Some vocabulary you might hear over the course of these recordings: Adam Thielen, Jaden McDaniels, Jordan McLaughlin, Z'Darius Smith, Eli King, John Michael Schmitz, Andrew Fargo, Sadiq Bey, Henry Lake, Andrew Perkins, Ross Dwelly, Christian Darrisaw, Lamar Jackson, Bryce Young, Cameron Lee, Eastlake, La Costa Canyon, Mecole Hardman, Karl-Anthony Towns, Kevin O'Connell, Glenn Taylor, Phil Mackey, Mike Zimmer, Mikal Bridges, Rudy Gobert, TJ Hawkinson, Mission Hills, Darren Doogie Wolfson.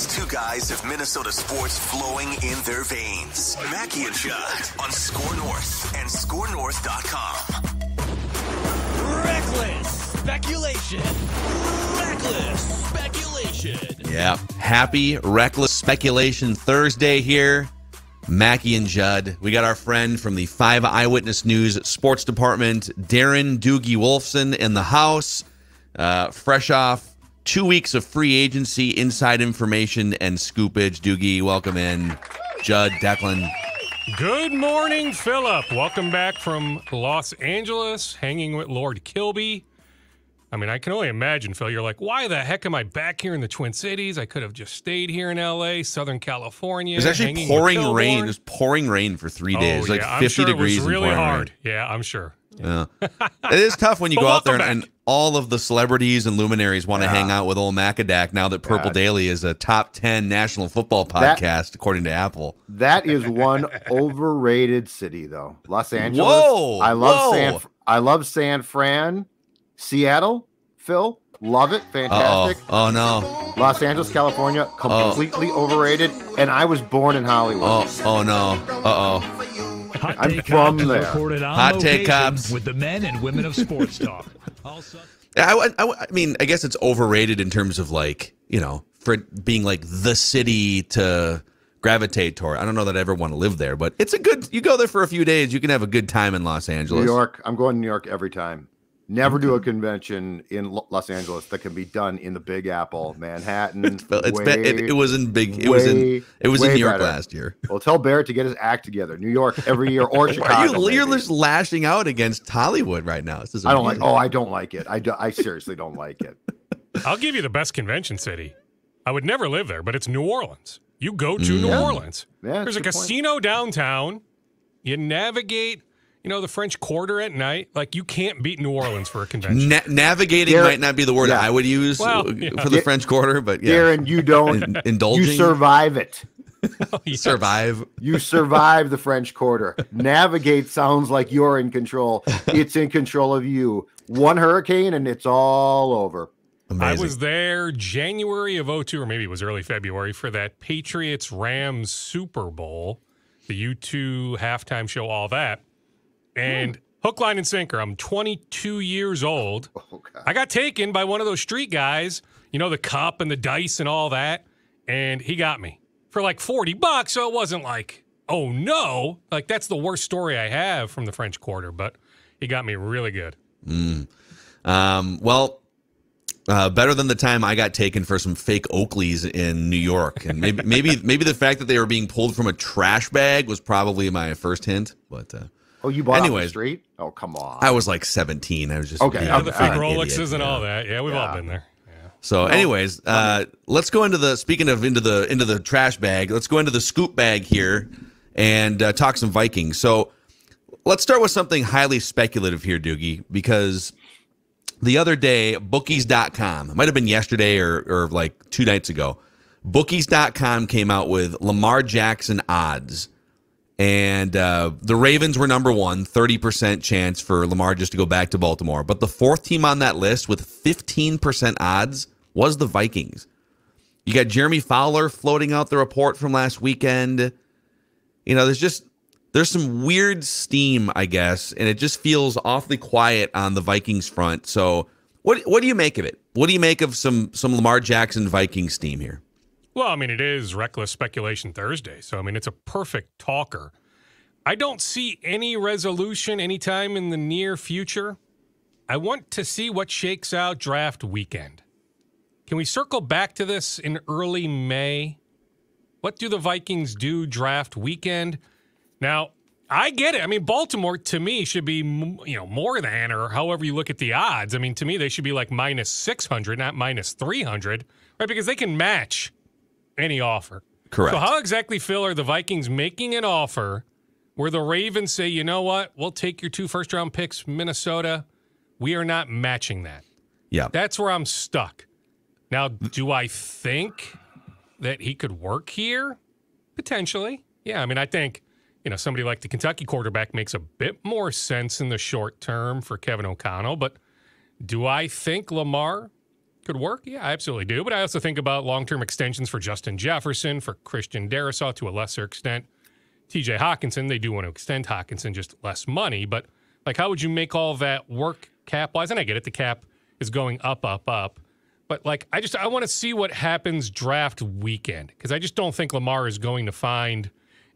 These two guys have Minnesota sports flowing in their veins. Mackey and Judd on Score North and ScoreNorth.com. Reckless speculation. Reckless speculation. Yeah. Happy Reckless Speculation Thursday here. Mackey and Judd. We got our friend from the 5 Eyewitness News Sports Department, Darren Doogie Wolfson, in the house. Fresh off 2 weeks of free agency, inside information, and scoopage. Doogie, welcome in. Judd, Declan. Good morning, Phillip. Welcome back from Los Angeles, hanging with Lord Kilby. I mean, I can only imagine, Phil, you're like, why the heck am I back here in the Twin Cities? I could have just stayed here in L.A., Southern California. It was actually pouring rain. It was pouring rain for 3 days, like 50 degrees. It was really hard. Yeah, I'm sure. Yeah. It is tough when you go out there and all of the celebrities and luminaries want to hang out with old Macadac now that Purple Daily is a top 10 national football podcast, according to Apple. That is one overrated city, though. Los Angeles. Whoa! I love San Fran. Seattle, Phil, love it, fantastic. Oh no. Los Angeles, California, completely overrated, and I was born in Hollywood. Oh no. I'm from there. Hot Take Cops with the men and women of sports talk. I mean, I guess it's overrated in terms of, like, you know, for being like the city to gravitate toward. I don't know that I ever want to live there, but it's a good, you go there for a few days, you can have a good time in Los Angeles. New York, I'm going to New York every time. Never do a convention in Los Angeles that can be done in the Big Apple, Manhattan. It was in New York last year. Well, tell Barrett to get his act together. New York every year, or Chicago. You're just lashing out against Hollywood right now. This is I don't like it. I seriously don't like it. I'll give you the best convention city. I would never live there, but it's New Orleans. You go to New Orleans. Yeah, there's a casino downtown. You navigate, you know, the French Quarter at night. Like, you can't beat New Orleans for a convention. Navigating might not be the word I would use for the French Quarter, but yeah. Darren, you don't. Indulging. You survive it. Oh, yes. You survive the French Quarter. Navigate sounds like you're in control. It's in control of you. One hurricane and it's all over. Amazing. I was there January of 2002, or maybe it was early February, for that Patriots-Rams Super Bowl, the U2 halftime show, all that. And hook, line, and sinker, I'm 22 years old. Oh, I got taken by one of those street guys, you know, the cup and the dice and all that, and he got me for like $40. So it wasn't like, oh, no. Like, that's the worst story I have from the French Quarter, but he got me really good. Better than the time I got taken for some fake Oakleys in New York. And maybe the fact that they were being pulled from a trash bag was probably my first hint, but... Oh, you bought on the street? Oh, come on. I was like 17. I was just the fake Rolexes and all that. Yeah, we've all been there. Yeah. So, anyways, let's go into the speaking of into the trash bag. Let's go into the scoop bag here and talk some Vikings. So, let's start with something highly speculative here, Doogie, because the other day, bookies.com, it might have been yesterday or like 2 nights ago, bookies.com came out with Lamar Jackson odds. And the Ravens were number one, 30% chance for Lamar just to go back to Baltimore. But the fourth team on that list with 15% odds was the Vikings. You got Jeremy Fowler floating out the report from last weekend. You know, there's some weird steam, I guess, and it just feels awfully quiet on the Vikings front. So what do you make of it? What do you make of some Lamar Jackson Vikings steam here? Well, I mean, it is Reckless Speculation Thursday, so, I mean, it's a perfect talker. I don't see any resolution anytime in the near future. I want to see what shakes out draft weekend. Can we circle back to this in early May? What do the Vikings do draft weekend? Now, I get it. I mean, Baltimore, to me, should be, you know, more than or however you look at the odds. I mean, to me, they should be like minus 600, not minus 300, right? Because they can match any offer. Correct. So how exactly, Phil, are the Vikings making an offer where the Ravens say, you know what, we'll take your 2 first-round picks, Minnesota. We are not matching that. Yeah. That's where I'm stuck. Now, do I think that he could work here? Potentially. Yeah, I mean, I think, you know, somebody like the Kentucky quarterback makes a bit more sense in the short term for Kevin O'Connell, but do I think Lamar could work? Yeah, I absolutely do. But I also think about long-term extensions for Justin Jefferson, for Christian Darrisaw to a lesser extent. TJ Hawkinson, they do want to extend Hawkinson, just less money. But, like, how would you make all that work cap-wise? And I get it. The cap is going up. But, like, I want to see what happens draft weekend, because I just don't think Lamar is going to find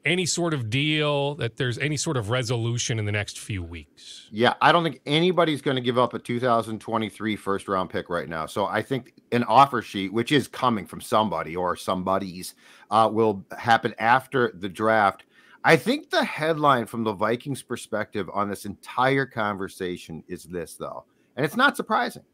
any sort of deal, that there's any sort of resolution in the next few weeks. Yeah, I don't think anybody's going to give up a 2023 first-round pick right now. So I think an offer sheet, which is coming from somebody or somebody's, will happen after the draft. I think the headline from the Vikings' perspective on this entire conversation is this, though, and it's not surprising.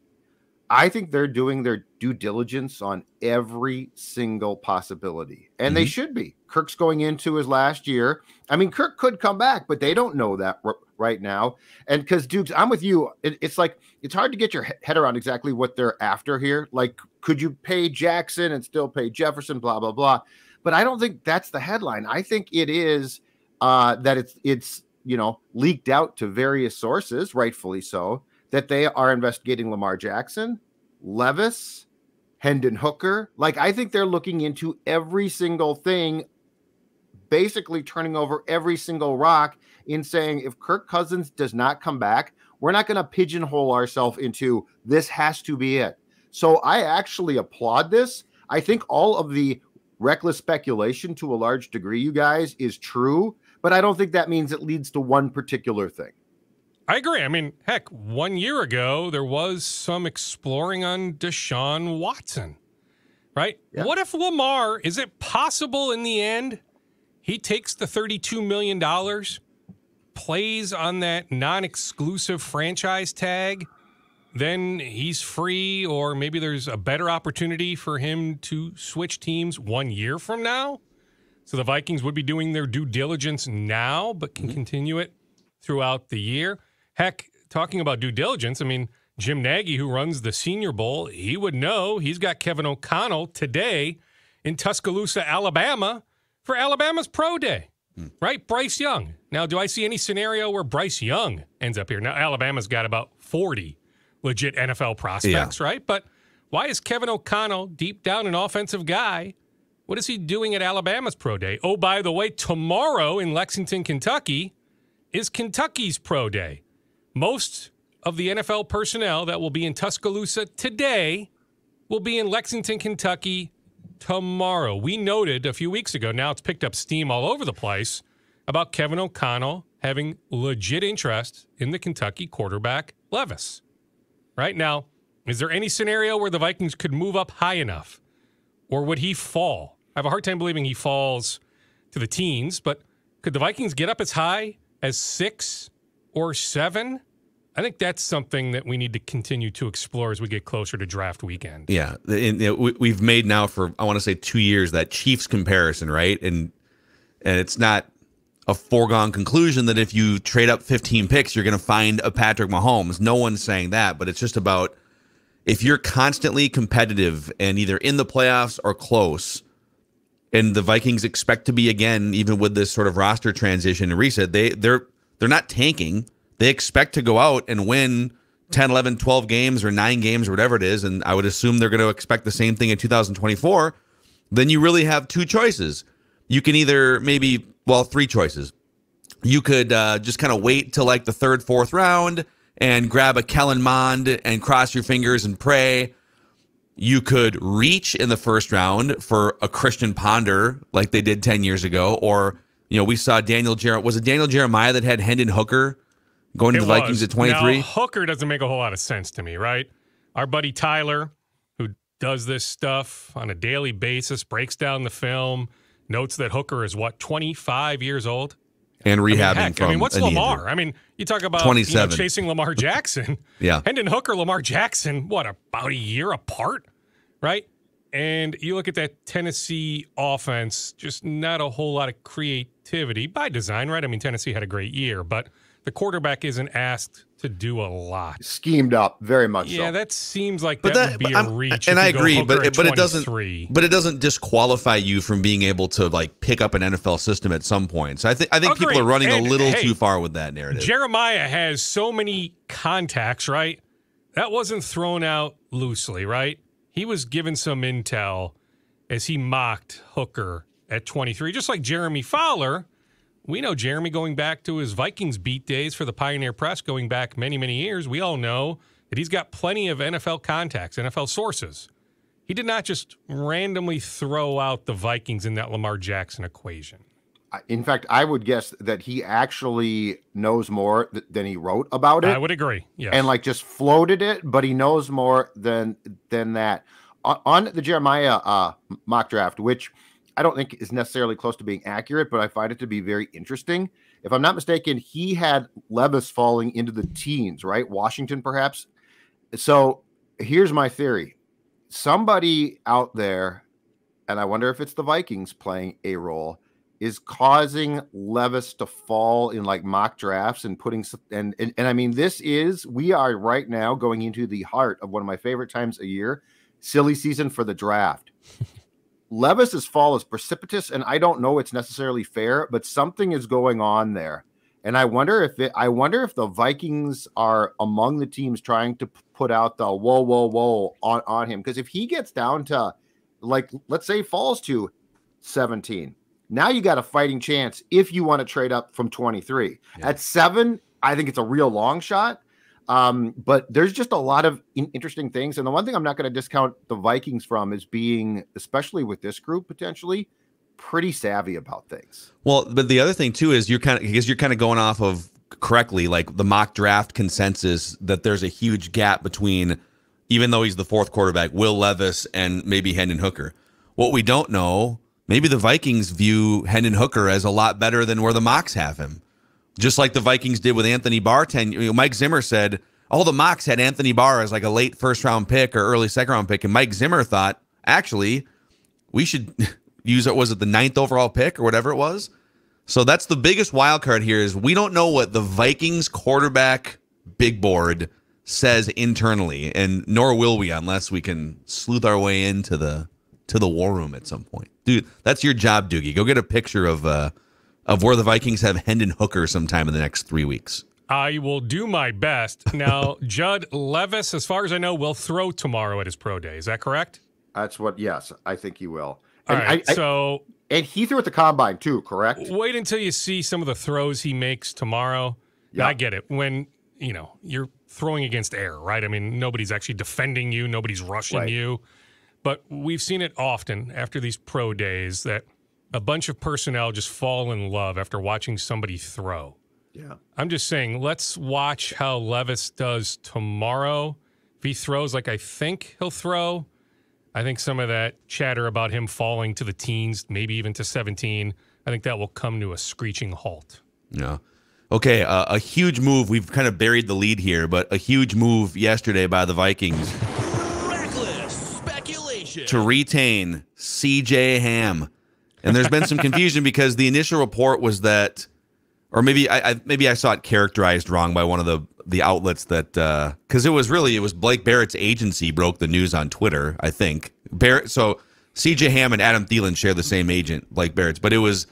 I think they're doing their due diligence on every single possibility, and they should be. Kirk's going into his last year. I mean, Kirk could come back, but they don't know that right now. And because, Dukes, I'm with you. It's like, it's hard to get your head around exactly what they're after here. Like, could you pay Jackson and still pay Jefferson, blah, blah, blah. But I don't think that's the headline. I think it is that it's you know, leaked out to various sources, rightfully so, that they are investigating Lamar Jackson, Levis, Hendon Hooker. Like, I think they're looking into every single thing, basically turning over every single rock in saying, if Kirk Cousins does not come back, we're not going to pigeonhole ourselves into this has to be it. So I actually applaud this. I think all of the reckless speculation to a large degree, you guys, is true, but I don't think that means it leads to one particular thing. I agree. I mean, heck, 1 year ago, there was some exploring on Deshaun Watson, right? Yeah. What if Lamar, is it possible in the end he takes the $32 million, plays on that non-exclusive franchise tag, then he's free, or maybe there's a better opportunity for him to switch teams 1 year from now? So the Vikings would be doing their due diligence now, but can continue it throughout the year. Heck, talking about due diligence, I mean, Jim Nagy, who runs the Senior Bowl, he would know. He's got Kevin O'Connell today in Tuscaloosa, Alabama, for Alabama's Pro Day, right? Bryce Young. Now, do I see any scenario where Bryce Young ends up here? Now, Alabama's got about 40 legit NFL prospects, right? But why is Kevin O'Connell, deep down an offensive guy, what is he doing at Alabama's Pro Day? Oh, by the way, tomorrow in Lexington, Kentucky, is Kentucky's Pro Day. Most of the NFL personnel that will be in Tuscaloosa today will be in Lexington, Kentucky tomorrow. We noted a few weeks ago, now it's picked up steam all over the place, about Kevin O'Connell having legit interest in the Kentucky quarterback Levis. Right now, is there any scenario where the Vikings could move up high enough? Or would he fall? I have a hard time believing he falls to the teens, but could the Vikings get up as high as 6 or 7, I think that's something that we need to continue to explore as we get closer to draft weekend. Yeah, we've made now for, I want to say, 2 years that Chiefs comparison, right? And it's not a foregone conclusion that if you trade up 15 picks, you're going to find a Patrick Mahomes. No one's saying that, but it's just about, if you're constantly competitive and either in the playoffs or close, and the Vikings expect to be again, even with this sort of roster transition and reset, they're not tanking. They expect to go out and win 10, 11, 12 games or 9 games or whatever it is, and I would assume they're going to expect the same thing in 2024. Then you really have 2 choices. You can either maybe, well, 3 choices. You could just kind of wait till like the 3rd, 4th round and grab a Kellen Mond and cross your fingers and pray. You could reach in the 1st round for a Christian Ponder like they did 10 years ago. Or, you know, we saw Daniel Jeremiah. Was it Daniel Jeremiah that had Hendon Hooker going to the Vikings at 23? Now, Hooker doesn't make a whole lot of sense to me, right? Our buddy Tyler, who does this stuff on a daily basis, breaks down the film, notes that Hooker is, what, 25 years old? And rehabbing from what's Lamar? I mean, you talk about, you know, chasing Lamar Jackson. Hendon Hooker, Lamar Jackson, what, about a year apart, right? And you look at that Tennessee offense, just not a whole lot of creativity by design, right? I mean, Tennessee had a great year, but the quarterback isn't asked to do a lot. Schemed up, very much so. Yeah, that seems like that would be a reach. And I agree, but it doesn't disqualify you from being able to, like, pick up an NFL system at some point. So I think people are running a little too far with that narrative. Jeremiah has so many contacts, right? That wasn't thrown out loosely, right? he was given some intel as he mocked Hooker at 23, just like Jeremy Fowler. We know Jeremy going back to his Vikings beat days for the Pioneer Press, going back many, many years. We all know that he's got plenty of NFL contacts, NFL sources. He did not just randomly throw out the Vikings in that Lamar Jackson equation. In fact, I would guess that he actually knows more than he wrote about it. I would agree. Yes. And like just floated it, but he knows more than that. On the Jeremiah mock draft, which I don't think is necessarily close to being accurate, but I find it to be very interesting. If I'm not mistaken, he had Levis falling into the teens, right? Washington, perhaps. So here's my theory. Somebody out there, and I wonder if it's the Vikings playing a role, is causing Levis to fall in like mock drafts and putting, and I mean, we are right now going into the heart of one of my favorite times a year, silly season for the draft. Levis's fall is precipitous, and I don't know it's necessarily fair, but something is going on there. And I wonder if the Vikings are among the teams trying to put out the whoa on him. Because if he gets down to, like, let's say falls to 17, now you got a fighting chance if you want to trade up from 23. Yeah. At 7, I think it's a real long shot. But there's just a lot of interesting things. And the one thing I'm not going to discount the Vikings from is being, especially with this group potentially, pretty savvy about things. Well, but the other thing too is you're kind of going off of correctly, like the mock draft consensus that there's a huge gap between, even though he's the fourth quarterback, Will Levis and maybe Hendon Hooker. What we don't know, maybe the Vikings view Hendon Hooker as a lot better than where the mocks have him. Just like the Vikings did with Anthony Barr. Mike Zimmer said, all the mocks had Anthony Barr as like a late first-round pick or early second-round pick. And Mike Zimmer thought, actually, we should use it. Was it the 9th overall pick or whatever it was? So that's the biggest wild card here is we don't know what the Vikings quarterback big board says internally, and nor will we unless we can sleuth our way into the war room at some point. Dude, that's your job, Doogie. Go get a picture of where the Vikings have Hendon Hooker sometime in the next 3 weeks. I will do my best. Now, Judd, Levis, as far as I know, will throw tomorrow at his pro day. Is that correct? That's what, yes, I think he will. And all right, and he threw at the combine too, correct? Wait until you see some of the throws he makes tomorrow. Yeah, I get it. When, you know, you're throwing against air, right? I mean, nobody's actually defending you. Nobody's rushing you. But we've seen it often after these pro days that a bunch of personnel just fall in love after watching somebody throw. Yeah. I'm just saying, let's watch how Levis does tomorrow. If he throws like I think he'll throw, I think some of that chatter about him falling to the teens, maybe even to 17, I think that will come to a screeching halt. Yeah. Okay, a huge move. We've kind of buried the lead here, but a huge move yesterday by the Vikings to retain CJ Ham. And there's been some confusion because the initial report was that, or maybe I saw it characterized wrong by one of the outlets that, because it was Blake Barrett's agency broke the news on Twitter, I think. Barrett, so CJ Ham and Adam Thielen share the same agent, Blake Barrett's, but it was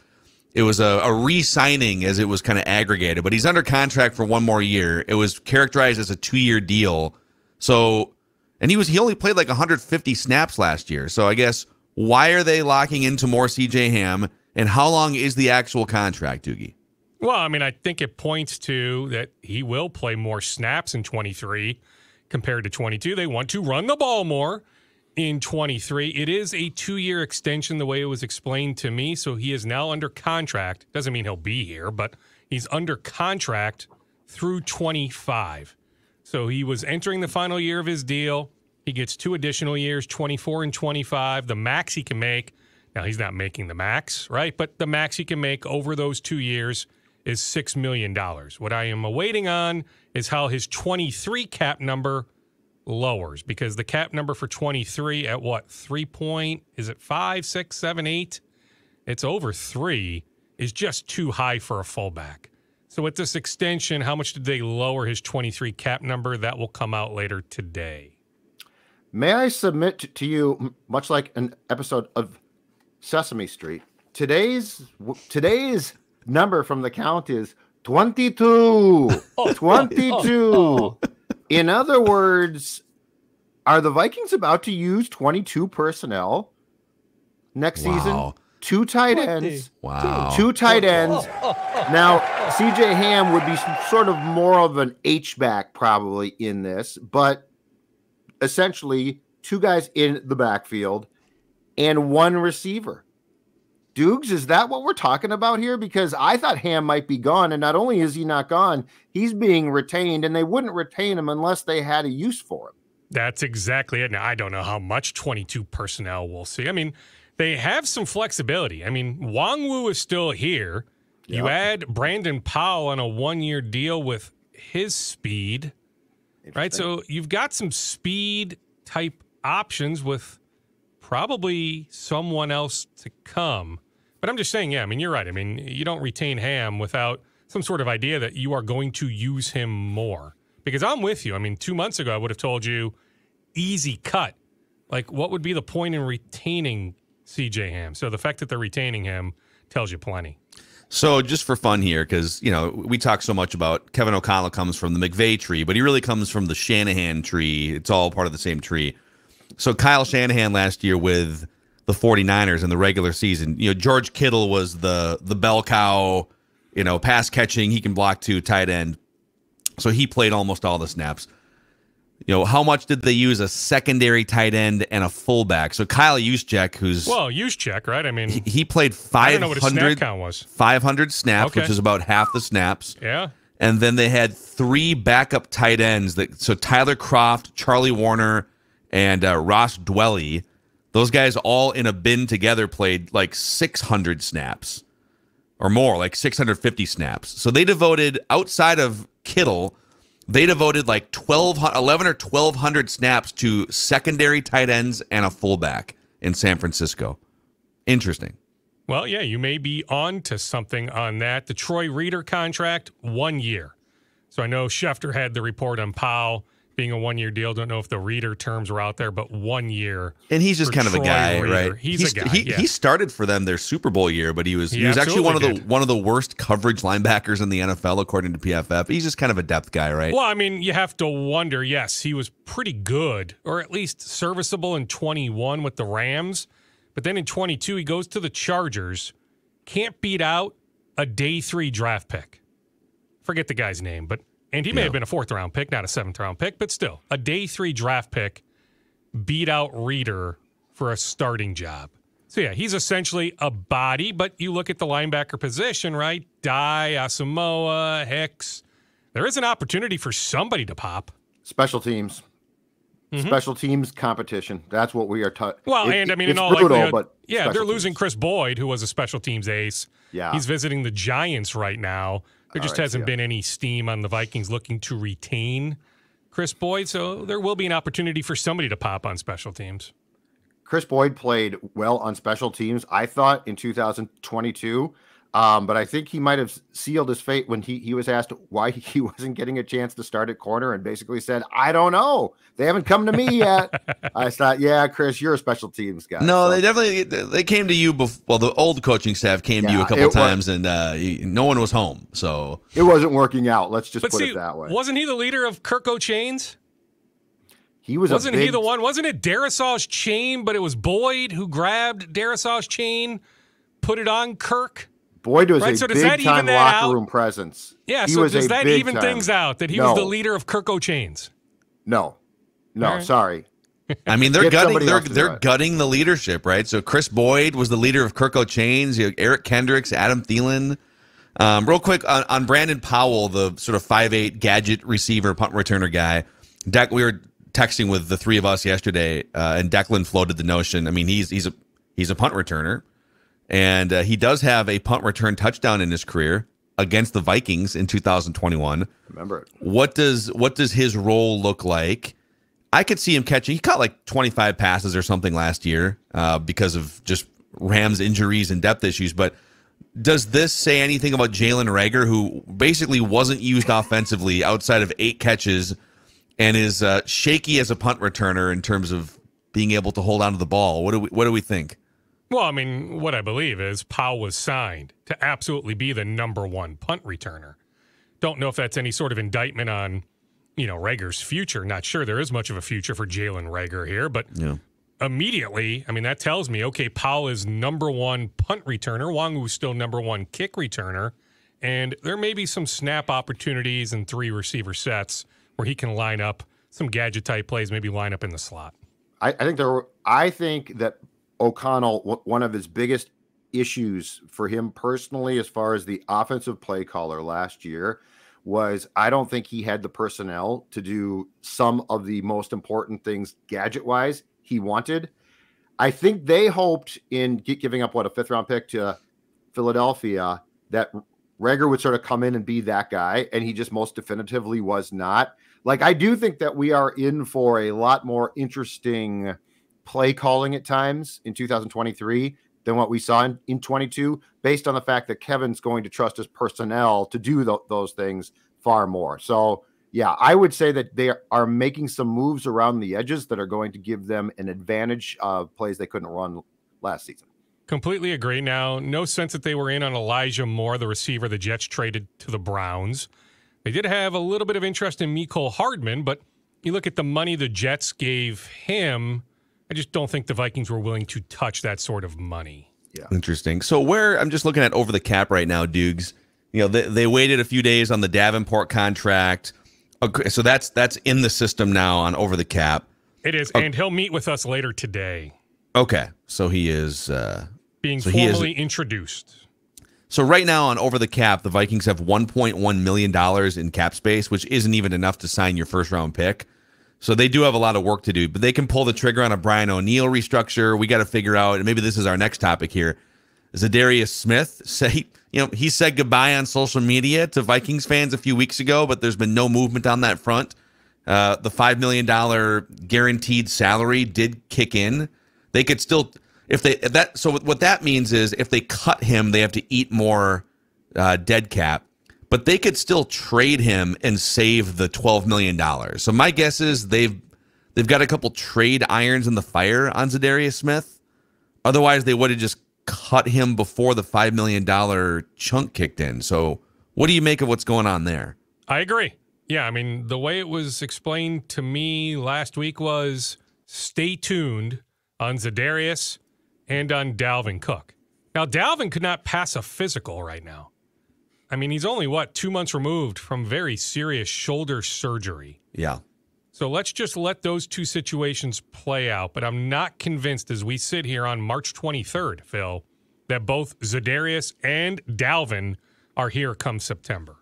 a re-signing as it was kind of aggregated, but he's under contract for one more year. It was characterized as a 2-year deal. So, and he only played like 150 snaps last year. So I guess, why are they locking into more CJ Ham, and how long is the actual contract, Doogie? Well, I mean, I think it points to that he will play more snaps in 23 compared to 22. They want to run the ball more in 23. It is a 2-year extension the way it was explained to me, so he is now under contract. Doesn't mean he'll be here, but he's under contract through 25. So he was entering the final year of his deal. He gets 2 additional years, 24 and 25, the max he can make. Now, he's not making the max, right? But the max he can make over those 2 years is $6 million. What I am awaiting on is how his 23 cap number lowers, because the cap number for 23 at what, 3 point, is it 5, 6, 7, 8? It's over 3, is just too high for a fullback. So with this extension, how much did they lower his 23 cap number? That will come out later today. May I submit to you, much like an episode of Sesame Street, today's number from the count is 22. 22. In other words, Are the Vikings about to use 22 personnel next season? Two tight ends. Wow. Two tight ends. Now, CJ Ham would be sort of more of an H-back probably in this, but essentially two guys in the backfield and one receiver. Doogs, is that what we're talking about here? Because I thought Ham might be gone, and not only is he not gone, he's being retained, and they wouldn't retain him unless they had a use for him. That's exactly it. Now, I don't know how much 22 personnel we'll see. I mean, they have some flexibility. I mean, Wangwu is still here. You add Brandon Powell on a one-year deal with his speed, right? So you've got some speed-type options with probably someone else to come. But I'm just saying, yeah, I mean, you're right. I mean, you don't retain Ham without some sort of idea that you are going to use him more. Because I'm with you. I mean, 2 months ago, I would have told you, easy cut. Like, what would be the point in retaining CJ Ham? So the fact that they're retaining him tells you plenty. So just for fun here, because, you know, we talk so much about Kevin O'Connell comes from the McVay tree, but he really comes from the Shanahan tree. It's all part of the same tree. So Kyle Shanahan last year with the 49ers in the regular season, you know, George Kittle was the bell cow, you know, pass catching. He can block too, tight end. So he played almost all the snaps. You know, how much did they use a secondary tight end and a fullback? So Kyle Juszczyk, who's... Well, Juszczyk, right? I mean... He played 500... I don't know what his snap count was. 500 snaps, okay, which is about half the snaps. Yeah. And then they had three backup tight ends. So Tyler Kroft, Charlie Warner, and Ross Dwelly, those guys all in a bin together played like 600 snaps or more, like 650 snaps. So they devoted, outside of Kittle, they devoted like 1,100 or 1,200 snaps to secondary tight ends and a fullback in San Francisco. Interesting. Well, yeah, you may be on to something on that. The Troy Reader contract, 1 year. So I know Schefter had the report on Powell being a one-year deal. Don't know if the Reader terms were out there, but 1 year. And he's just kind of a guy, right? He's a guy. He started for them their Super Bowl year, but he was actually one of the worst coverage linebackers in the NFL according to PFF. He's just kind of a depth guy, right? Well, I mean, you have to wonder. Yes, he was pretty good, or at least serviceable in 21 with the Rams, but then in 22 he goes to the Chargers, can't beat out a day 3 draft pick. Forget the guy's name, but. And he may have been a 4th-round pick, not a 7th-round pick, but still, a day 3 draft pick beat out Reader for a starting job. So, yeah, he's essentially a body, but you look at the linebacker position, right? Dye, Asamoah, Hicks. There is an opportunity for somebody to pop. Special teams. Mm-hmm. Special teams competition. That's what we are talking. Well, and I mean, in all likelihood, but yeah, they're losing Chris Boyd, who was a special teams ace. Yeah. He's visiting the Giants right now. There just hasn't been any steam on the Vikings looking to retain Chris Boyd, so there will be an opportunity for somebody to pop on special teams. Chris Boyd played well on special teams, I thought, in 2022, but I think he might have sealed his fate when he was asked why he wasn't getting a chance to start at corner and basically said, I don't know. They haven't come to me yet. I thought, yeah, Chris, you're a special teams guy. No, so. They definitely came to you before. Well, the old coaching staff came to you a couple times, and no one was home. So it wasn't working out. Let's just put it that way. Wasn't he the leader of Kirk O'Chain's? He was. Wasn't he the one? Wasn't it Darrisaw's chain? But it was Boyd who grabbed Darrisaw's chain, put it on Kirk. Boyd was a big-time locker room presence. Yeah, so does that even things out, that he was the leader of Kirk O'Chain's? No. No, sorry. I mean, they're gutting the leadership, right? So Chris Boyd was the leader of Kirk O'Chain's, you know, Eric Kendricks, Adam Thielen. Real quick, on Brandon Powell, the sort of 5'8 gadget receiver, punt returner guy, we were texting with the three of us yesterday, and Declan floated the notion. I mean, he's a punt returner. And he does have a punt return touchdown in his career against the Vikings in 2021. Remember it. What does his role look like? I could see him catching. He caught like 25 passes or something last year because of just Rams injuries and depth issues. But does this say anything about Jalen Rager, who basically wasn't used offensively outside of 8 catches and is shaky as a punt returner in terms of being able to hold onto the ball? What do we think? Well, I mean, what I believe is Powell was signed to absolutely be the number 1 punt returner. Don't know if that's any sort of indictment on you know, Rager's future. Not sure there is much of a future for Jalen Rager here, but immediately, I mean, that tells me, okay, Powell is number one punt returner. Nwangwu's still number one kick returner. And there may be some snap opportunities in three receiver sets where he can line up some gadget type plays, maybe line up in the slot. I think that O'Connell, one of his biggest issues for him personally, as far as the offensive play caller last year, was I don't think he had the personnel to do some of the most important things gadget wise he wanted. I think they hoped in giving up a fifth round pick to Philadelphia that Rager would sort of come in and be that guy, and he just most definitively was not. Like, I do think that we are in for a lot more interesting play calling at times in 2023 than what we saw in 22, based on the fact that Kevin's going to trust his personnel to do those things far more. So, yeah, I would say that they are making some moves around the edges that are going to give them an advantage of plays they couldn't run last season. Completely agree. Now, no sense that they were in on Elijah Moore, the receiver the Jets traded to the Browns. They did have a little bit of interest in Mecole Hardman, but you look at the money the Jets gave him, I just don't think the Vikings were willing to touch that sort of money. Yeah. Interesting. So where, I'm just looking at over the cap right now, Doogs, you know, they waited a few days on the Davenport contract. Okay, so that's in the system now on over the cap. It is, and he'll meet with us later today. Okay, so he is... Being formally introduced. So right now on over the cap, the Vikings have $1.1 million in cap space, which isn't even enough to sign your first round pick. So they do have a lot of work to do, but they can pull the trigger on a Brian O'Neill restructure. We got to figure out, and maybe this is our next topic here. Z'Darius Smith, he said goodbye on social media to Vikings fans a few weeks ago, but there's been no movement on that front. The $5 million guaranteed salary did kick in. They could still... So what that means is if they cut him, they have to eat more dead cap, but they could still trade him and save the $12 million. So my guess is they've got a couple trade irons in the fire on Z'Darius Smith. Otherwise, they would have just cut him before the $5 million chunk kicked in. So what do you make of what's going on there? I agree. Yeah, I mean, the way it was explained to me last week was stay tuned on Z'Darius and on Dalvin Cook. Now, Dalvin could not pass a physical right now. I mean, he's only, 2 months removed from very serious shoulder surgery. Yeah. So let's just let those two situations play out. But I'm not convinced as we sit here on March 23rd, Phil, that both Z'Darius and Dalvin are here come September.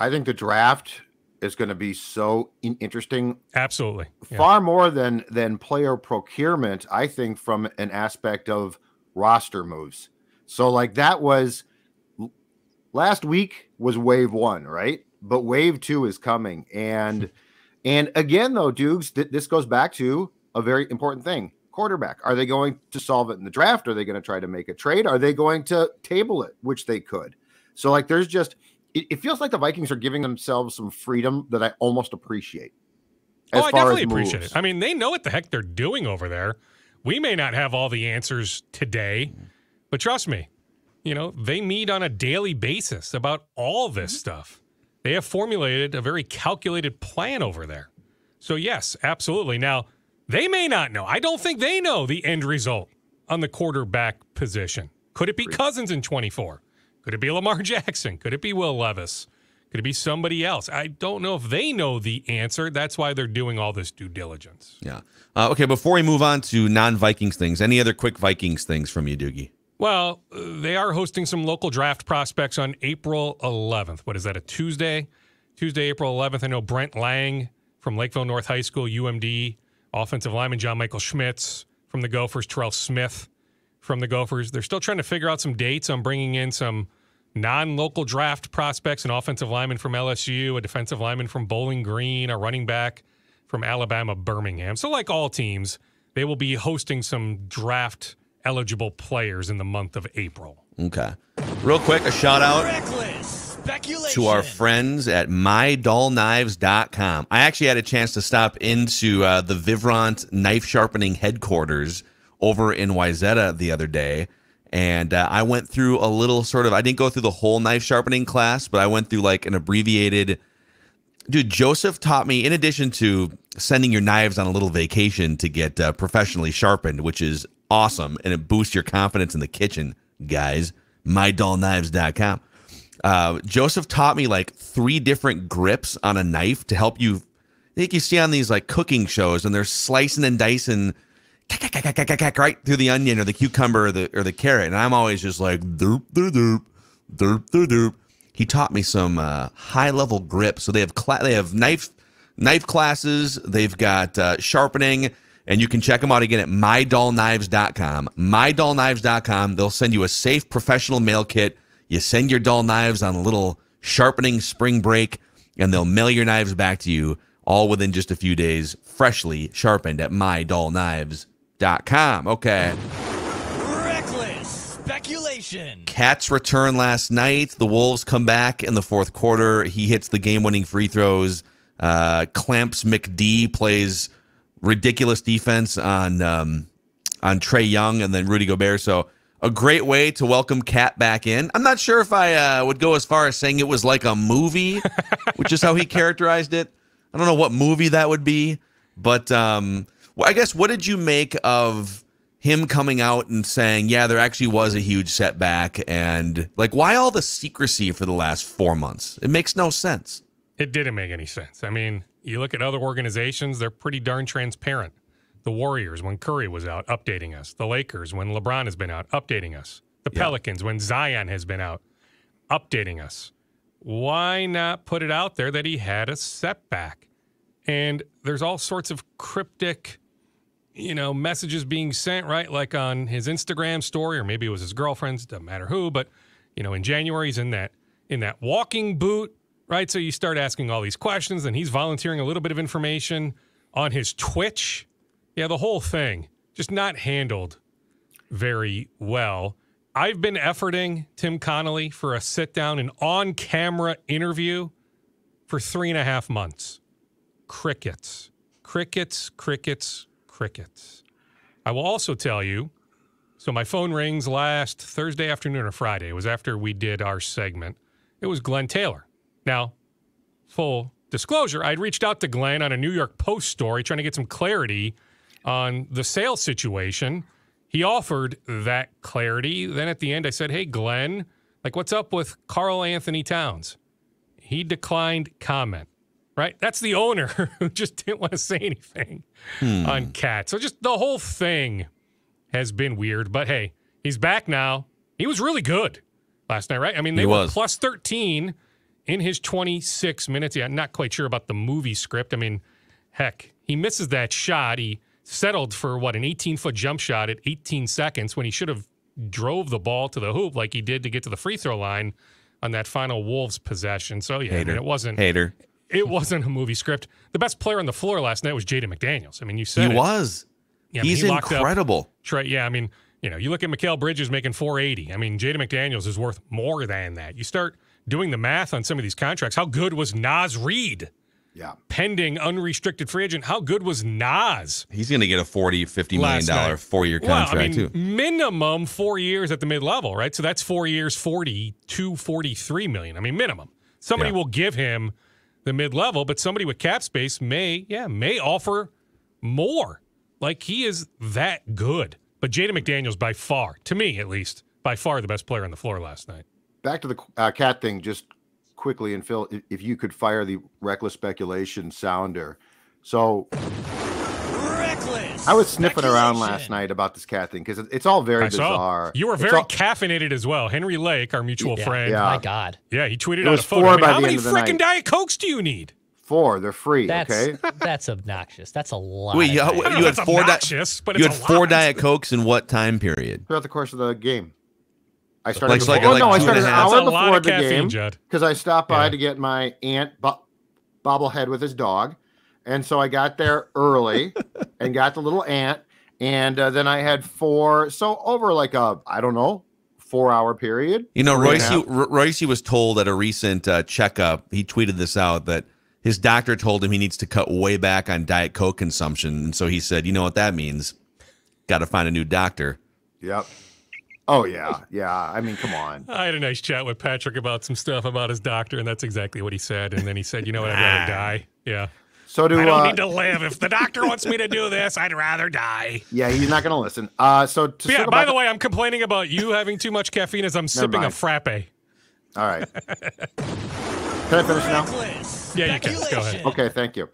I think the draft is going to be so interesting. Absolutely. Yeah. Far more than player procurement, I think, from an aspect of roster moves. So like that was last week was wave one, right? But wave two is coming. And again, though, Doogs, this goes back to a very important thing. Quarterback. Are they going to solve it in the draft? Are they going to try to make a trade? Are they going to table it, which they could? So like, there's just, it feels like the Vikings are giving themselves some freedom that I almost appreciate. Oh, I definitely appreciate it. I mean, they know what the heck they're doing over there. We may not have all the answers today, but trust me, you know, they meet on a daily basis about all this stuff. They have formulated a very calculated plan over there. So, yes, absolutely. Now, they may not know. I don't think they know the end result on the quarterback position. Could it be Cousins in 24? Could it be Lamar Jackson? Could it be Will Levis? Could it be somebody else? I don't know if they know the answer. That's why they're doing all this due diligence. Yeah. Okay, before we move on to non-Vikings things, any other quick Vikings things from you, Doogie? Well, they are hosting some local draft prospects on April 11th. What is that, a Tuesday? Tuesday, April 11th. I know Brent Lang from Lakeville North High School, UMD, offensive lineman John Michael Schmitz from the Gophers, Terrell Smith from the Gophers. They're still trying to figure out some dates on bringing in some non-local draft prospects, an offensive lineman from LSU, a defensive lineman from Bowling Green, a running back from Alabama, Birmingham. So like all teams, they will be hosting some draft-eligible players in the month of April. Okay. Real quick, a shout-out to our friends at MyDullKnives.com. I actually had a chance to stop into the Vivrant Knife Sharpening Headquarters over in Wayzata the other day, and I went through a little sort of, I didn't go through the whole knife sharpening class, but I went through like an abbreviated Dude, Joseph taught me, in addition to sending your knives on a little vacation to get professionally sharpened, which is awesome, and it boosts your confidence in the kitchen, guys, mydullknives.com. Joseph taught me like 3 different grips on a knife to help you. I think you see on these like cooking shows, and they're slicing and dicing right through the onion or the cucumber or the carrot, and I'm always just like derp, derp, derp, derp, derp, derp. He taught me some high-level grip. So they have knife classes. They've got sharpening, and you can check them out again at mydullknives.com. Mydullknives.com. They'll send you a safe professional mail kit. You send your dull knives on a little sharpening spring break, and they'll mail your knives back to you all within just a few days, freshly sharpened at mydullknives.com. Okay. Speculation. Cats return last night. The Wolves come back in the fourth quarter. He hits the game-winning free throws. Clamps McD plays ridiculous defense on Trae Young and then Rudy Gobert. So a great way to welcome Cat back in. I'm not sure if I would go as far as saying it was like a movie, which is how he characterized it. I don't know what movie that would be, but well, I guess what did you make of him coming out and saying, yeah, there actually was a huge setback, and like, why all the secrecy for the last 4 months? It makes no sense. It didn't make any sense. I mean, you look at other organizations, they're pretty darn transparent. The Warriors, when Curry was out, updating us. The Lakers, when LeBron has been out, updating us. The Pelicans, when Zion has been out, updating us. Why not put it out there that he had a setback? And there's all sorts of cryptic, you know, messages being sent, right? Like on his Instagram story, or maybe it was his girlfriend's, doesn't matter who, but you know, in January he's in that walking boot, right? So you start asking all these questions, and he's volunteering a little bit of information on his Twitch. Yeah, the whole thing just not handled very well. I've been efforting Tim Connolly for a sit down and on camera interview for 3.5 months. Crickets, crickets, crickets, crickets. I will also tell you, so my phone rings last Thursday afternoon or Friday. It was after we did our segment. It was Glenn Taylor. Now, full disclosure, I'd reached out to Glenn on a New York Post story trying to get some clarity on the sale situation. He offered that clarity. Then at the end, I said, hey, Glenn, like, what's up with Karl-Anthony Towns? He declined comment. Right? That's the owner who just didn't want to say anything on Cat. So just the whole thing has been weird. But hey, he's back now. He was really good last night, right? I mean, they were plus 13 in his 26 minutes. Yeah, I'm not quite sure about the movie script. I mean, heck, he misses that shot. He settled for, what, an 18-foot jump shot at 18 seconds when he should have drove the ball to the hoop like he did to get to the free throw line on that final Wolves possession. So, yeah, I mean, it wasn't... Hater. It wasn't a movie script. The best player on the floor last night was Jaden McDaniels. I mean, you said he was. Yeah, he's incredible. Yeah, I mean, you know, you look at Mikal Bridges making $480. I mean, Jaden McDaniels is worth more than that. You start doing the math on some of these contracts. How good was Naz Reid? Yeah, pending unrestricted free agent. How good was Naz? He's going to get a $40-50 million four-year contract. Well, I mean, too. Minimum 4 years at the mid-level, right? So that's 4 years, $42-43 million. I mean, minimum. Somebody will give him the mid-level, but somebody with cap space may offer more. Like, he is that good. But Jaden McDaniels, by far, to me at least, by far the best player on the floor last night. Back to the Cat thing, just quickly, and Phil, if you could fire the reckless speculation sounder. So, reckless. I was sniffing around last night about this Cat thing because it's all very bizarre. You were very caffeinated as well. Henry Lake, our mutual friend. Yeah. My God. Yeah, he tweeted out a photo. I mean, how many freaking Diet Cokes do you need? 4. They're free. Okay, that's obnoxious. That's a lot. Wait, you had 4 obnoxious, but you had 4 Diet Cokes in what time period? Throughout the course of the game. I started an hour before the game because I stopped by to get my aunt bobblehead with his dog. And so I got there early and got the little ant. And then I had 4. So over like a, I don't know, 4-hour period. You know, Royce was told at a recent checkup, he tweeted this out, that his doctor told him he needs to cut way back on Diet Coke consumption. And so he said, you know what that means? Got to find a new doctor. Yep. Oh, yeah. Yeah. I mean, come on. I had a nice chat with Patrick about some stuff about his doctor, and that's exactly what he said. And then he said, you know what? I'd rather die. Yeah. So do I don't need to live. If the doctor wants me to do this, I'd rather die. Yeah, he's not going to listen. Yeah, by the way, I'm complaining about you having too much caffeine as I'm sipping a frappe. All right. Can I finish now? Yeah, you can. Go ahead. Okay, thank you.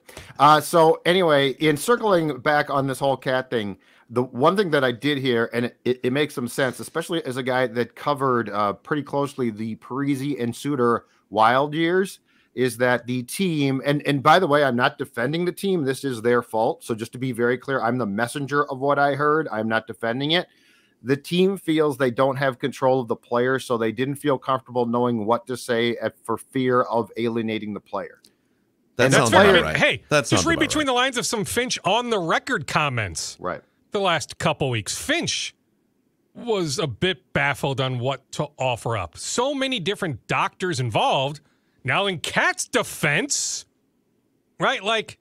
So anyway, in circling back on this whole cat thing, the one thing that I did hear, and it makes some sense, especially as a guy that covered pretty closely the Parisi and Suter wild years, is that the team, and by the way, I'm not defending the team. This is their fault. So just to be very clear, I'm the messenger of what I heard. I'm not defending it. The team feels they don't have control of the player, so they didn't feel comfortable knowing what to say for fear of alienating the player. That's fair. I mean, right. Hey, that's just read between the lines of some Finch on the record comments. Right. The last couple weeks, Finch was a bit baffled on what to offer up. So many different doctors involved. Now, in Cat's defense, right, like,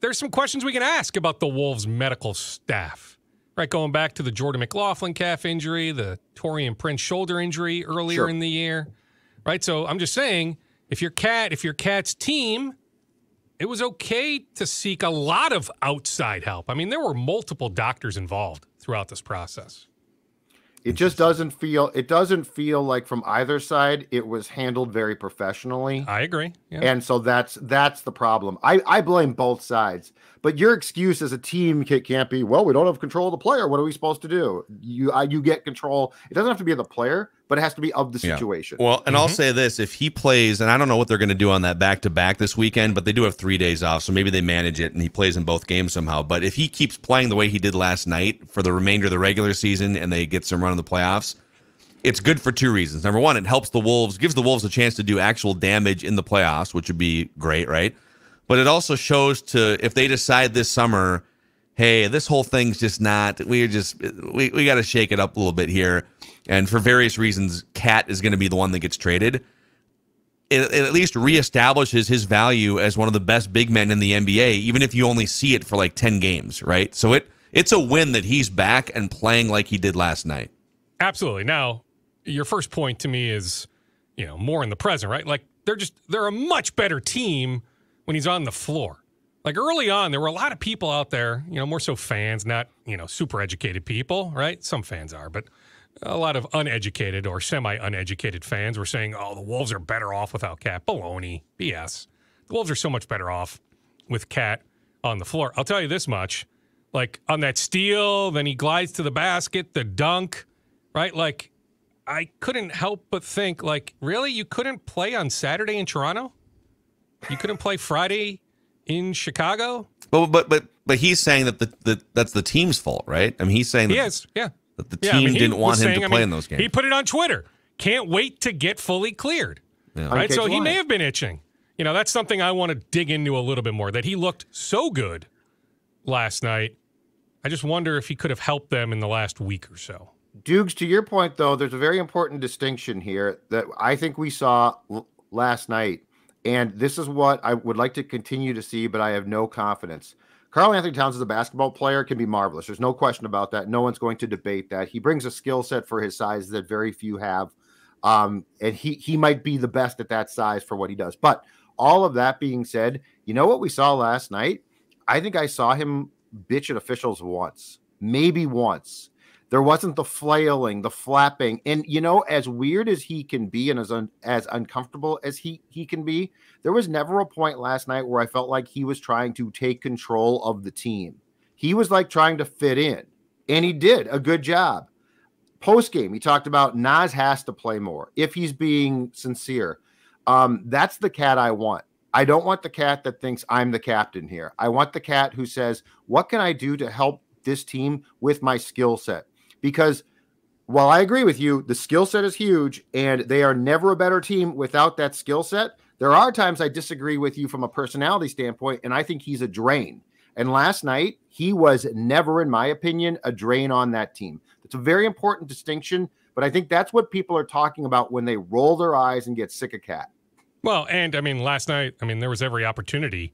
there's some questions we can ask about the Wolves' medical staff, right, going back to the Jordan McLaughlin calf injury, the Torian Prince shoulder injury earlier in the year, right? So I'm just saying, if you're Cat's team, it was okay to seek a lot of outside help. I mean, there were multiple doctors involved throughout this process. It just doesn't feel, it doesn't feel like from either side it was handled very professionally. I agree. Yeah. And so that's the problem. I blame both sides. But your excuse as a team can't be, well, we don't have control of the player. What are we supposed to do? You get control. It doesn't have to be of the player, but it has to be of the situation. Well, and I'll say this, if he plays, and I don't know what they're going to do on that back-to-back this weekend, but they do have 3 days off, so maybe they manage it and he plays in both games somehow. But if he keeps playing the way he did last night for the remainder of the regular season and they get some run in the playoffs, it's good for two reasons. Number one, it helps the Wolves, gives the Wolves a chance to do actual damage in the playoffs, which would be great, right? But it also shows to, if they decide this summer, hey, this whole thing's just not, we got to shake it up a little bit here. And for various reasons, Cat is going to be the one that gets traded. It at least reestablishes his value as one of the best big men in the NBA, even if you only see it for like 10 games, right? So it's a win that he's back and playing like he did last night. Absolutely. Now, your first point to me is, you know, more in the present, right? Like they're a much better team when he's on the floor. Like early on, there were a lot of people out there, you know, more so fans, not, you know, super educated people, right? Some fans are, but a lot of uneducated or semi-uneducated fans were saying, oh, the Wolves are better off without Cat. Baloney. BS. The Wolves are so much better off with Cat on the floor. I'll tell you this much. Like, on that steal, then he glides to the basket, the dunk, right? Like, I couldn't help but think, like, really? You couldn't play on Saturday in Toronto? You couldn't play Friday in Chicago? But he's saying that that's the team's fault, right? I mean, he's saying that... Yes, yeah. That the team didn't want him to play in those games. He put it on Twitter. Can't wait to get fully cleared. Yeah. Right? So he may have been itching. You know, that's something I want to dig into a little bit more, that he looked so good last night. I just wonder if he could have helped them in the last week or so. Doogs, to your point, though, there's a very important distinction here that I think we saw last night. And this is what I would like to continue to see, but I have no confidence. Karl-Anthony Towns as a basketball player can be marvelous. There's no question about that. No one's going to debate that. He brings a skill set for his size that very few have. And he might be the best at that size for what he does. But all of that being said, you know what we saw last night? I think I saw him bitch at officials once, maybe once. There wasn't the flailing, the flapping. And, you know, as weird as he can be and as uncomfortable as he can be, there was never a point last night where I felt like he was trying to take control of the team. He was like trying to fit in, and he did a good job. Post-game, he talked about Naz has to play more if he's being sincere. That's the Cat I want. I don't want the Cat that thinks I'm the captain here. I want the Cat who says, what can I do to help this team with my skill set? Because while I agree with you, the skill set is huge, and they are never a better team without that skill set. There are times I disagree with you from a personality standpoint, and I think he's a drain. And last night, he was never, in my opinion, a drain on that team. It's a very important distinction, but I think that's what people are talking about when they roll their eyes and get sick of Cat. Well, and, I mean, last night, I mean, there was every opportunity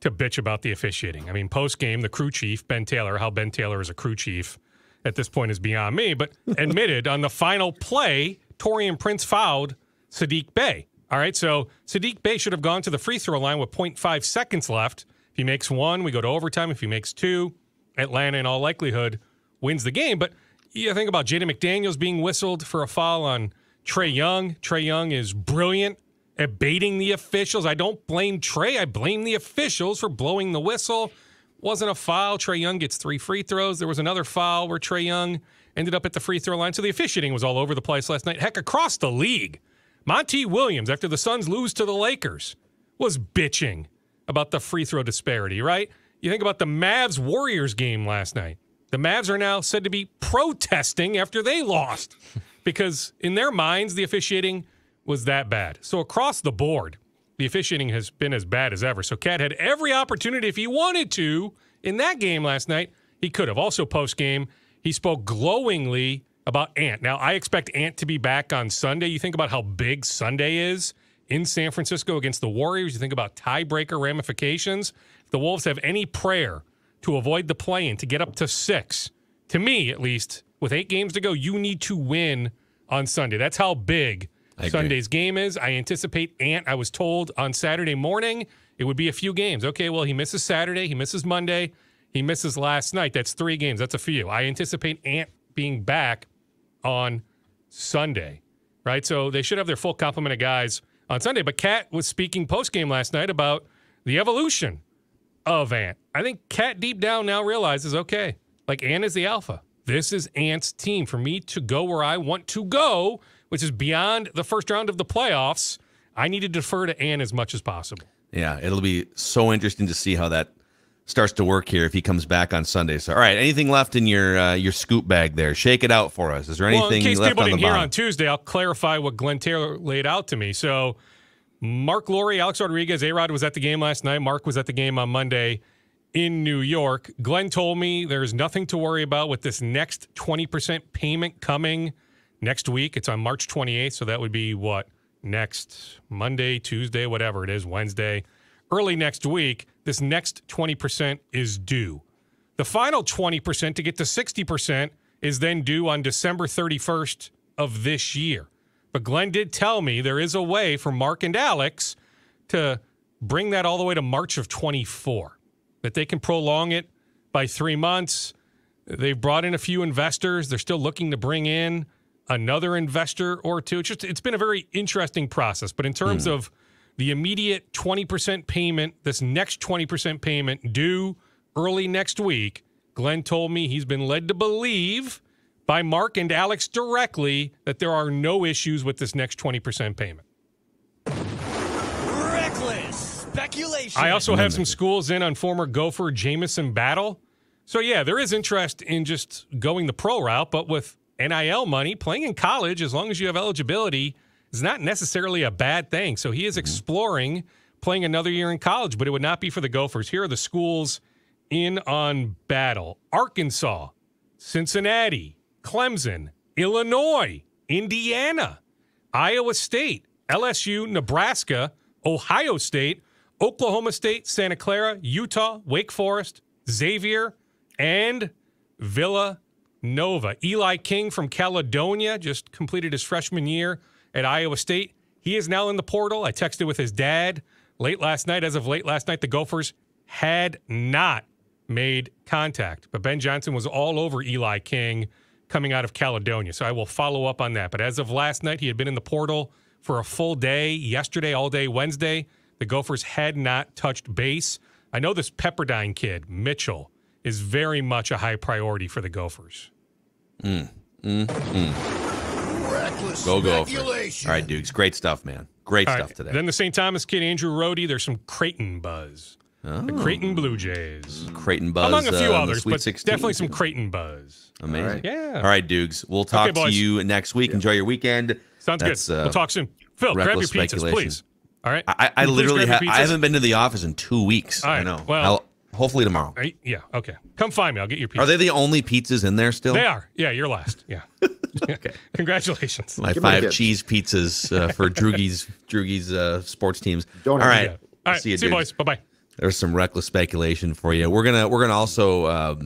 to bitch about the officiating. I mean, post-game, the crew chief, Ben Taylor, how Ben Taylor is a crew chief, at this point is beyond me, but admitted on the final play, Taurean Prince fouled Sadiq Bey. All right, so Sadiq Bey should have gone to the free throw line with 0.5 seconds left. If he makes one, we go to overtime. If he makes two, Atlanta in all likelihood wins the game. But you think about Jaden McDaniels being whistled for a foul on Trae Young. Trae Young is brilliant at baiting the officials. I don't blame Trae. I blame the officials for blowing the whistle. Wasn't a foul. Trae Young gets three free throws. There was another foul where Trae Young ended up at the free throw line. So the officiating was all over the place last night. Heck, across the league. Monty Williams, after the Suns lose to the Lakers, was bitching about the free throw disparity, right? You think about the Mavs-Warriors game last night. The Mavs are now said to be protesting after they lost because in their minds, the officiating was that bad. So across the board, the officiating has been as bad as ever. So Cat had every opportunity if he wanted to in that game last night. He could have. Also post-game, he spoke glowingly about Ant. Now, I expect Ant to be back on Sunday. You think about how big Sunday is in San Francisco against the Warriors. You think about tiebreaker ramifications. If the Wolves have any prayer to avoid the play-in, to get up to 6, to me at least, with 8 games to go, you need to win on Sunday. That's how big Sunday's game is. I anticipate Ant, I was told on Saturday morning, it would be a few games. Okay, well, he misses Saturday, he misses Monday, he misses last night. That's 3 games. That's a few. I anticipate Ant being back on Sunday, right? So they should have their full complement of guys on Sunday. But Cat was speaking post-game last night about the evolution of Ant. I think Cat deep down now realizes, okay, like Ant is the alpha. This is Ant's team. For me to go where I want to go, which is beyond the first round of the playoffs, I need to defer to Ant as much as possible. Yeah, it'll be so interesting to see how that starts to work here if he comes back on Sunday. So, all right, anything left in your scoop bag there? Shake it out for us. Is there anything left on the bottom? Well, in case people didn't hear on Tuesday, I'll clarify what Glenn Taylor laid out to me. So, Mark Lowry, Alex Rodriguez, A-Rod was at the game last night. Mark was at the game on Monday in New York. Glenn told me there's nothing to worry about with this next 20% payment coming next week. It's on March 28th, so that would be what? Next Monday, Tuesday, whatever it is, Wednesday. Early next week, this next 20% is due. The final 20% to get to 60% is then due on December 31st of this year. But Glenn did tell me there is a way for Mark and Alex to bring that all the way to March of 24, that they can prolong it by 3 months. They've brought in a few investors. They're still looking to bring in another investor or two. It's just, it's been a very interesting process. But in terms of the immediate 20% payment, this next 20% payment due early next week, Glenn told me he's been led to believe by Mark and Alex directly that there are no issues with this next 20% payment. Reckless speculation. I also have some schools in on former Gopher Jamison Battle. So, yeah, there is interest in just going the pro route, but with NIL money, playing in college, as long as you have eligibility, is not necessarily a bad thing. So he is exploring playing another year in college, but it would not be for the Gophers. Here are the schools in on Battle: Arkansas, Cincinnati, Clemson, Illinois, Indiana, Iowa State, LSU, Nebraska, Ohio State, Oklahoma State, Santa Clara, Utah, Wake Forest, Xavier, and Villanova. Eli King from Caledonia just completed his freshman year at Iowa State. He is now in the portal. I texted with his dad late last night. As of late last night, the Gophers had not made contact. But Ben Johnson was all over Eli King coming out of Caledonia. So I will follow up on that. But as of last night, he had been in the portal for a full day. Yesterday, all day Wednesday, the Gophers had not touched base. I know this Pepperdine kid, Mitchell, is very much a high priority for the Gophers. Reckless speculation. All right, dudes. Great stuff, man. Great stuff today. Then the St. Thomas kid, Andrew Rohde. There's some Creighton buzz. Oh. The Creighton Blue Jays. Creighton buzz. Among a few others, but 16. Definitely some Creighton buzz. Amazing. All right. Yeah. All right, dudes. We'll talk to you next week. Yeah. Enjoy your weekend. Sounds good. We'll talk soon. Phil, grab your pizzas, please. All right. I literally I haven't been to the office in 2 weeks. All right. I know. Well, hopefully tomorrow. Yeah, okay. Come find me. I'll get your pizza. Are they the only pizzas in there still? They are. Yeah, you're last. Yeah. Okay. Congratulations. My 5 cheese pizzas for Droogie's sports teams. All right. All right. See you, boys. Bye-bye. There's some reckless speculation for you. We're going to also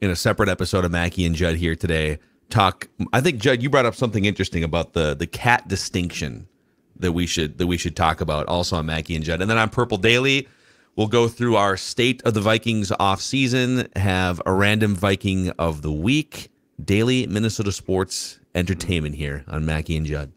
in a separate episode of Mackey and Judd here today, talk. I think, Judd, you brought up something interesting about the cat distinction that we should talk about also on Mackey and Judd. And then on Purple Daily, we'll go through our State of the Vikings offseason, have a random Viking of the week, daily Minnesota sports entertainment here on Mackey and Judd.